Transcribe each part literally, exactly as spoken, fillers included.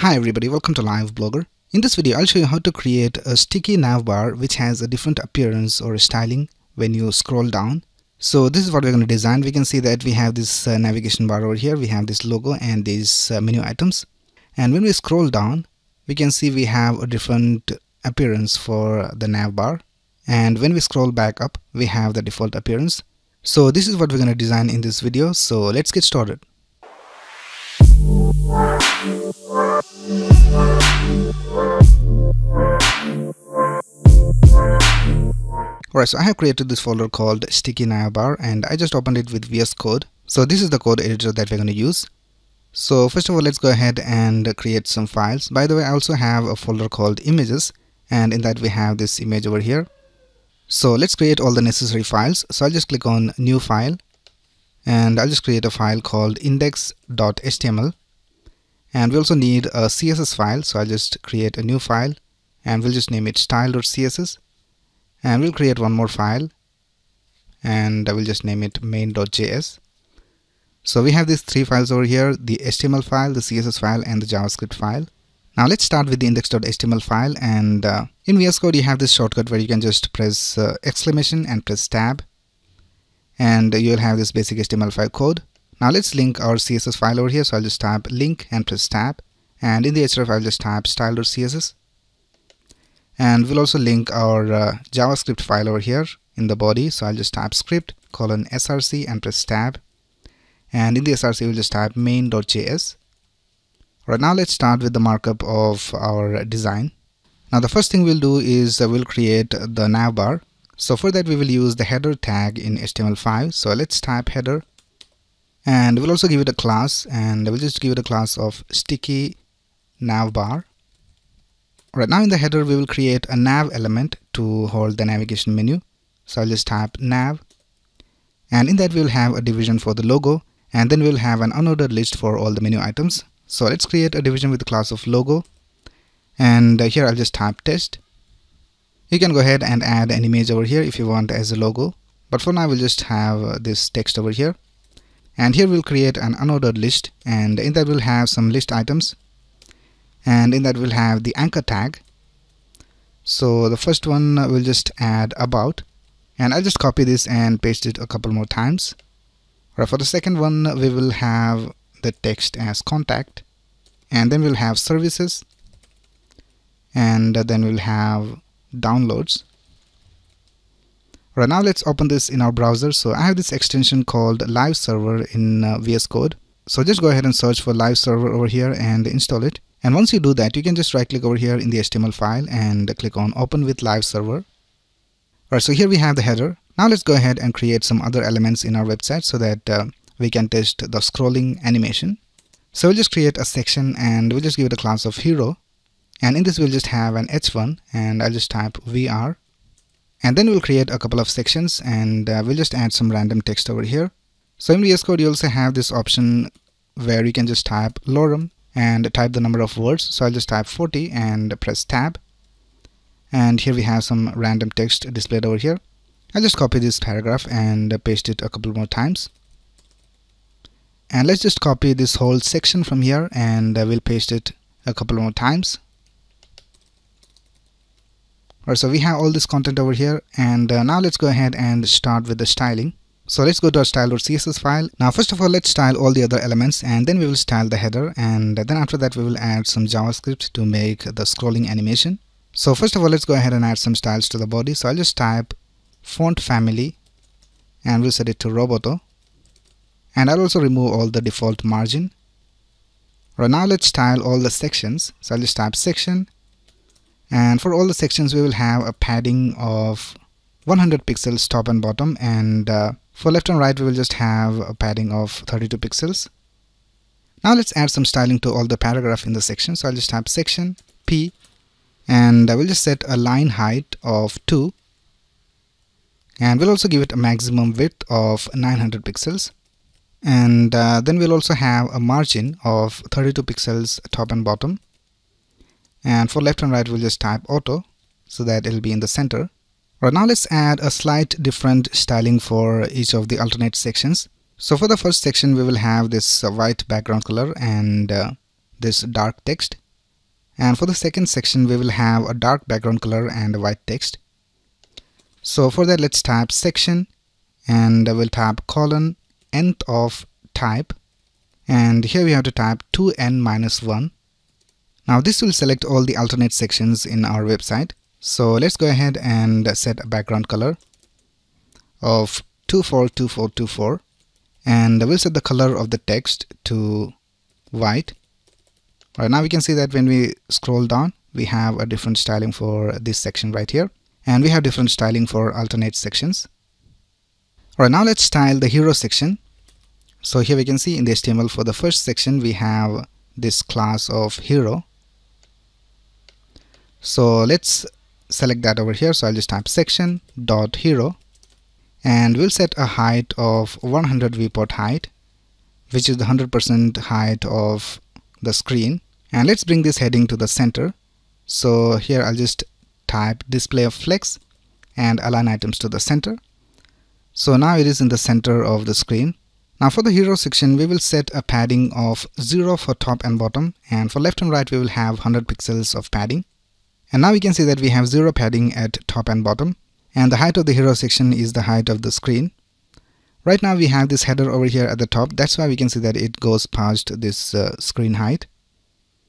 Hi everybody, welcome to Live Blogger. In this video, I'll show you how to create a sticky navbar which has a different appearance or styling when you scroll down. So this is what we're going to design. We can see that we have this uh, navigation bar over here, we have this logo and these uh, menu items. And when we scroll down, we can see we have a different appearance for the navbar. And when we scroll back up, we have the default appearance. So this is what we're going to design in this video. So let's get started. Alright, so I have created this folder called Sticky Navbar and I just opened it with V S Code. So this is the code editor that we're going to use. So first of all, let's go ahead and create some files. By the way, I also have a folder called Images, and in that we have this image over here. So let's create all the necessary files. So I'll just click on New File and I'll just create a file called index dot H T M L. And we also need a C S S file, so I'll just create a new file and we'll just name it style dot C S S, and we'll create one more file and I will just name it main dot J S. So we have these three files over here, the H T M L file, the C S S file and the JavaScript file. Now let's start with the index dot H T M L file, and uh, in V S Code you have this shortcut where you can just press uh, exclamation and press tab and you'll have this basic H T M L file code. Now let's link our C S S file over here, so I'll just type link and press tab, and in the H D F I'll just type style dot C S S, and we'll also link our uh, JavaScript file over here in the body, so I'll just type script colon src and press tab, and in the src we'll just type main dot J S. Right, now let's start with the markup of our design. Now the first thing we'll do is uh, we'll create the navbar. So for that we will use the header tag in H T M L five, so let's type header. And we'll also give it a class, and we'll just give it a class of sticky navbar. Right now in the header we will create a nav element to hold the navigation menu. So I'll just type nav, and in that we'll have a division for the logo, and then we'll have an unordered list for all the menu items. So let's create a division with the class of logo, and here I'll just type test. You can go ahead and add an image over here if you want as a logo, but for now we'll just have this text over here. And here we'll create an unordered list, and in that we'll have some list items, and in that we'll have the anchor tag. So the first one we'll just add about, and I'll just copy this and paste it a couple more times. Right, for the second one we will have the text as contact, and then we'll have services, and then we'll have downloads. Right, now let's open this in our browser. So I have this extension called Live Server in uh, V S Code. So just go ahead and search for Live Server over here and install it. And once you do that, you can just right click over here in the H T M L file and click on Open with Live Server. Alright, so here we have the header. Now let's go ahead and create some other elements in our website so that uh, we can test the scrolling animation. So we'll just create a section and we'll just give it a class of hero. And in this we'll just have an H one, and I'll just type V R. And then we'll create a couple of sections, and uh, we'll just add some random text over here. So in V S Code you also have this option where you can just type lorem and type the number of words. So I'll just type forty and press tab. And here we have some random text displayed over here. I'll just copy this paragraph and paste it a couple more times. And let's just copy this whole section from here and uh, we'll paste it a couple more times. Alright, so we have all this content over here, and uh, now let's go ahead and start with the styling. So let's go to our style dot C S S file. Now first of all, let's style all the other elements, and then we will style the header, and then after that we will add some JavaScript to make the scrolling animation. So first of all, let's go ahead and add some styles to the body. So I'll just type font family and we'll set it to Roboto, and I'll also remove all the default margin. Right, now let's style all the sections. So I'll just type section. And for all the sections we will have a padding of one hundred pixels top and bottom, and uh, for left and right we will just have a padding of thirty-two pixels. Now let's add some styling to all the paragraph in the section. So I'll just type section P, and I will just set a line height of two, and we'll also give it a maximum width of nine hundred pixels, and uh, then we'll also have a margin of thirty-two pixels top and bottom. And for left and right we'll just type auto so that it'll be in the center. Right, now let's add a slight different styling for each of the alternate sections. So for the first section we will have this white background color and uh, this dark text, And for the second section, we will have a dark background color and a white text. So for that, let's type section, and we'll type colon nth of type, and here we have to type two n minus one. Now this will select all the alternate sections in our website. So let's go ahead and set a background color of two four two four two four, and we'll set the color of the text to white. Right now we can see that when we scroll down, we have a different styling for this section right here, and we have different styling for alternate sections. Alright, now let's style the hero section. So here we can see in the H T M L for the first section we have this class of hero. So let's select that over here. So I'll just type section dot hero, and we'll set a height of one hundred viewport height, which is the one hundred percent height of the screen. And let's bring this heading to the center. So here I'll just type display of flex and align items to the center. So now it is in the center of the screen. Now for the hero section, we will set a padding of zero for top and bottom, and for left and right we will have one hundred pixels of padding. And now we can see that we have zero padding at top and bottom, and the height of the hero section is the height of the screen. Right now we have this header over here at the top, that's why we can see that it goes past this uh, screen height.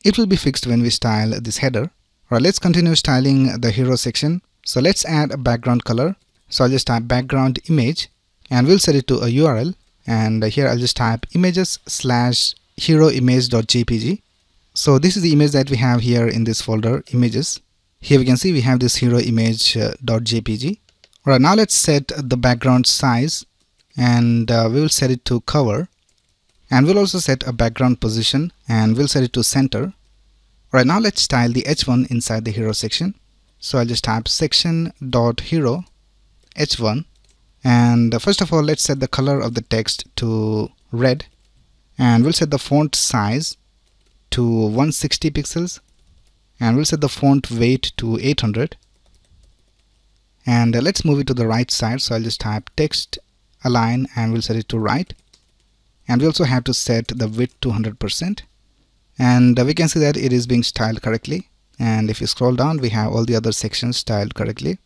It will be fixed when we style this header. Alright, let's continue styling the hero section. So let's add a background color. So I'll just type background image, and we'll set it to a U R L, and here I'll just type images slash hero image.jpg. So this is the image that we have here in this folder images. Here we can see we have this hero image.jpg. Alright, now let's set the background size, and uh, we will set it to cover, and we'll also set a background position, and we'll set it to center. Alright, now let's style the h one inside the hero section. So I'll just type section.hero h one, and first of all let's set the color of the text to red, and we'll set the font size to one hundred sixty pixels, and we'll set the font weight to eight hundred, and uh, let's move it to the right side. So I'll just type text align, and we'll set it to right, and we also have to set the width to one hundred percent, and uh, we can see that it is being styled correctly, and if you scroll down we have all the other sections styled correctly.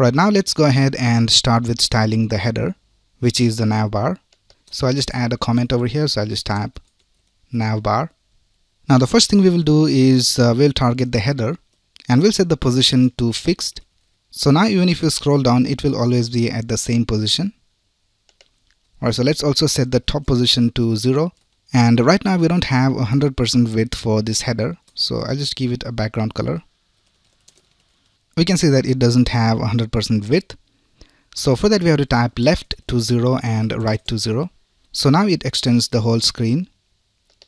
Right now let's go ahead and start with styling the header, which is the navbar. So I'll just add a comment over here. So I'll just type navbar. Now the first thing we will do is uh, we'll target the header, and we'll set the position to fixed. So now even if you scroll down, it will always be at the same position. Alright, so let's also set the top position to zero, and right now we don't have one hundred percent width for this header, so I'll just give it a background color. We can see that it doesn't have one hundred percent width. So for that we have to type left to zero and right to zero. So now it extends the whole screen.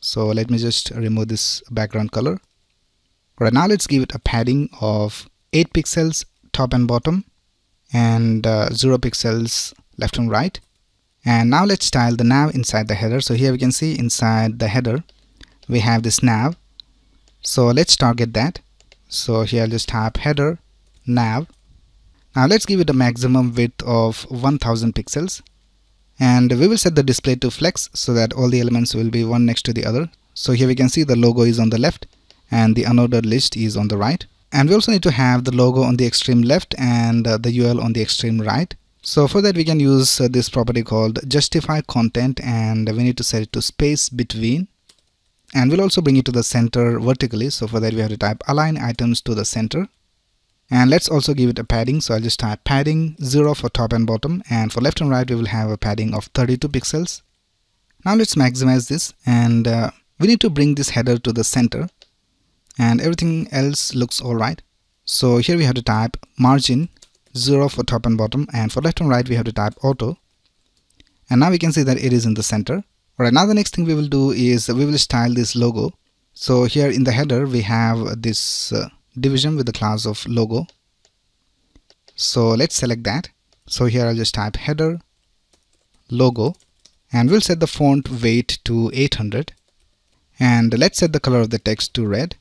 So let me just remove this background color. Right now let's give it a padding of eight pixels top and bottom, and uh, zero pixels left and right. And now let's style the nav inside the header. So here we can see inside the header we have this nav. So let's target that. So here I'll just type header nav. Now let's give it a maximum width of one thousand pixels, and we will set the display to flex so that all the elements will be one next to the other. So here we can see the logo is on the left and the unordered list is on the right, and we also need to have the logo on the extreme left and uh, the U R L on the extreme right. So for that we can use uh, this property called justify content, and we need to set it to space between, and we'll also bring it to the center vertically. So for that we have to type align items to the center. And let's also give it a padding. So I'll just type padding zero for top and bottom, and for left and right we will have a padding of thirty-two pixels. Now let's maximize this, and uh, we need to bring this header to the center, and everything else looks alright. So here we have to type margin zero for top and bottom, and for left and right we have to type auto, and now we can see that it is in the center. Alright, now the next thing we will do is we will style this logo. So here in the header we have this uh, division with the class of logo. So let's select that. So here I'll just type header logo, and we'll set the font weight to eight hundred, and let's set the color of the text to red,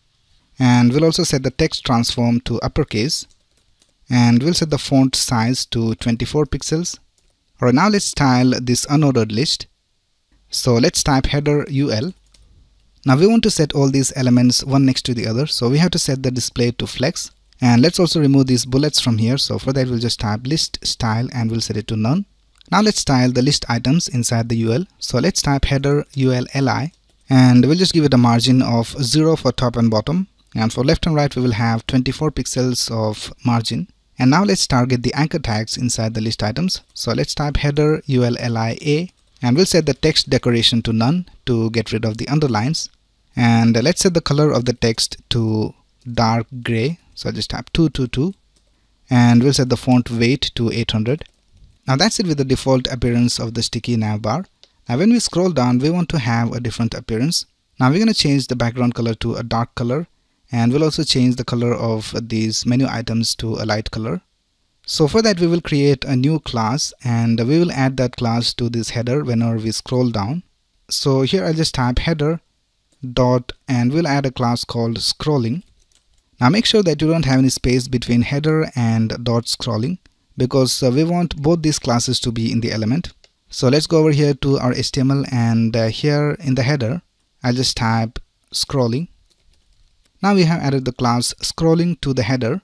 and we'll also set the text transform to uppercase, and we'll set the font size to twenty-four pixels. Alright, now let's style this unordered list. So let's type header U L, Now we want to set all these elements one next to the other, so we have to set the display to flex. And let's also remove these bullets from here. So for that we'll just type list style and we'll set it to none. Now let's style the list items inside the U L. So let's type header U L li and we'll just give it a margin of zero for top and bottom. And for left and right we will have twenty-four pixels of margin. And now let's target the anchor tags inside the list items. So let's type header U L li a and we'll set the text decoration to none to get rid of the underlines. And let's set the color of the text to dark gray. So I'll just type two two two and we'll set the font weight to eight hundred. Now that's it with the default appearance of the sticky navbar. Now when we scroll down we want to have a different appearance. Now we're going to change the background color to a dark color and we'll also change the color of these menu items to a light color. So for that we will create a new class and we will add that class to this header whenever we scroll down. So here I'll just type header dot and we'll add a class called scrolling. Now make sure that you don't have any space between header and dot scrolling because uh, we want both these classes to be in the element. So let's go over here to our H T M L and uh, here in the header I'll just type scrolling. Now we have added the class scrolling to the header.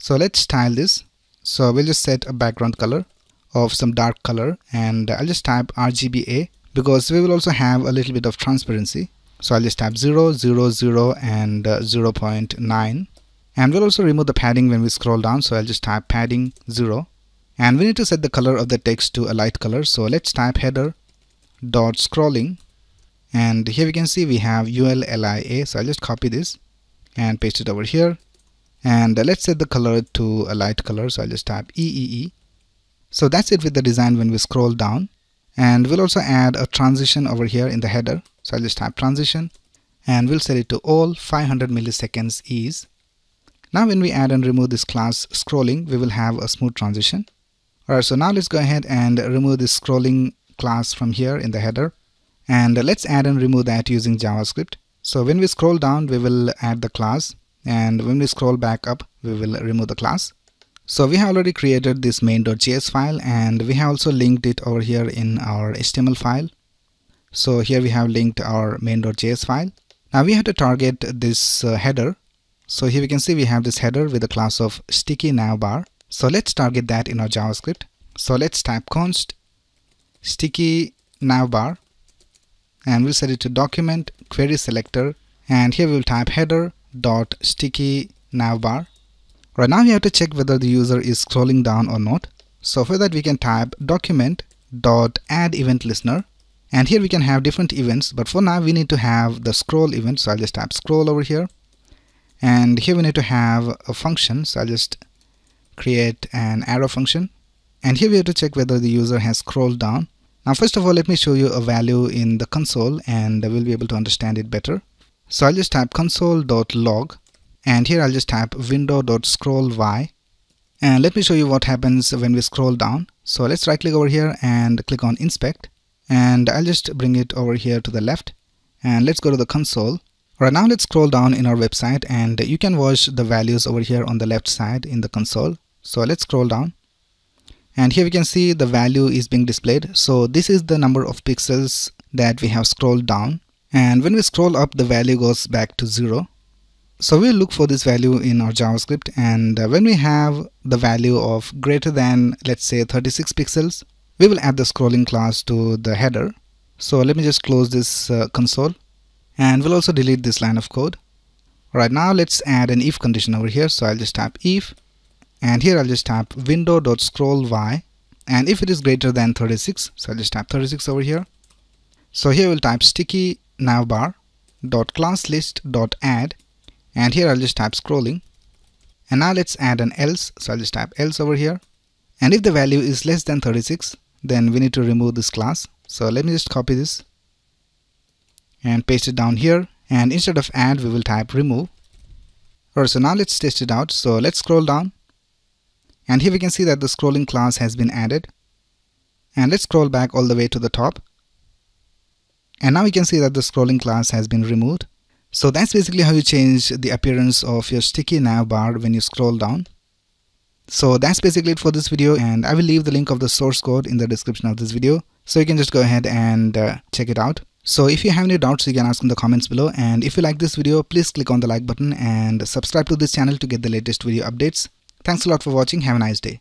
So let's style this. So we'll just set a background color of some dark color and I'll just type R G B A because we will also have a little bit of transparency. So I'll just type zero, zero, zero and uh, zero point nine. And we'll also remove the padding when we scroll down. So I'll just type padding zero. And we need to set the color of the text to a light color. So let's type header dot scrolling. And here we can see we have U L L I A. So I'll just copy this and paste it over here. And let's set the color to a light color. So I'll just type triple E. So that's it with the design when we scroll down. And we'll also add a transition over here in the header. So I'll just type transition and we'll set it to all five hundred milliseconds ease. Now when we add and remove this class scrolling, we will have a smooth transition. Alright, so now let's go ahead and remove this scrolling class from here in the header. And let's add and remove that using JavaScript. So when we scroll down, we will add the class. And when we scroll back up, we will remove the class. So we have already created this main.js file and we have also linked it over here in our H T M L file. So here we have linked our main.js file. Now we have to target this uh, header. So here we can see we have this header with a class of sticky navbar. So let's target that in our JavaScript. So let's type const sticky navbar and we'll set it to document query selector and here we'll type header dot sticky navbar. Right now we have to check whether the user is scrolling down or not. So for that we can type document dot add event listener and here we can have different events, but for now we need to have the scroll event. So I'll just type scroll over here and here we need to have a function. So I'll just create an arrow function and here we have to check whether the user has scrolled down. Now first of all let me show you a value in the console and we'll be able to understand it better. So I'll just type console.log and here I'll just type window.scroll_y and let me show you what happens when we scroll down. So let's right click over here and click on inspect and I'll just bring it over here to the left and let's go to the console. Right now let's scroll down in our website and you can watch the values over here on the left side in the console. So let's scroll down and here we can see the value is being displayed. So this is the number of pixels that we have scrolled down. And when we scroll up, the value goes back to zero. So we'll look for this value in our JavaScript. And when we have the value of greater than, let's say thirty-six pixels, we will add the scrolling class to the header. So let me just close this uh, console. And we'll also delete this line of code. Right now, let's add an if condition over here. So I'll just type if. And here I'll just type window.scroll_y. And if it is greater than thirty-six, so I'll just type thirty-six over here. So here we'll type sticky navbar dot class list dot add and here I'll just type scrolling and now let's add an else. So I'll just type else over here and if the value is less than thirty-six then we need to remove this class. So let me just copy this and paste it down here and instead of add we will type remove. Alright, so now let's test it out. So let's scroll down and here we can see that the scrolling class has been added and let's scroll back all the way to the top. And now we can see that the scrolling class has been removed. So that's basically how you change the appearance of your sticky navbar when you scroll down. So that's basically it for this video and I will leave the link of the source code in the description of this video. So you can just go ahead and uh, check it out. So if you have any doubts, you can ask in the comments below. And if you like this video, please click on the like button and subscribe to this channel to get the latest video updates. Thanks a lot for watching. Have a nice day.